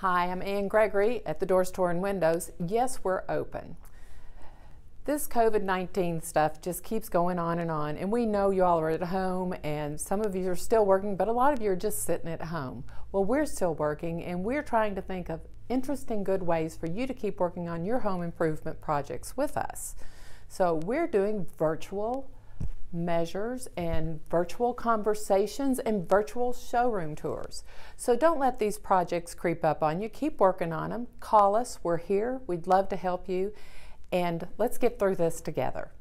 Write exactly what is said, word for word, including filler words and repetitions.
Hi, I'm Ann Gregory at the Door Store and Windows. Yes, we're open. This COVID nineteen stuff just keeps going on and on, and we know you all are at home and some of you are still working, but a lot of you are just sitting at home. Well, we're still working and we're trying to think of interesting good ways for you to keep working on your home improvement projects with us. So we're doing virtual measures and virtual conversations and virtual showroom tours. So don't let these projects creep up on you. Keep working on them. Call us. We're here. We'd love to help you. And let's get through this together.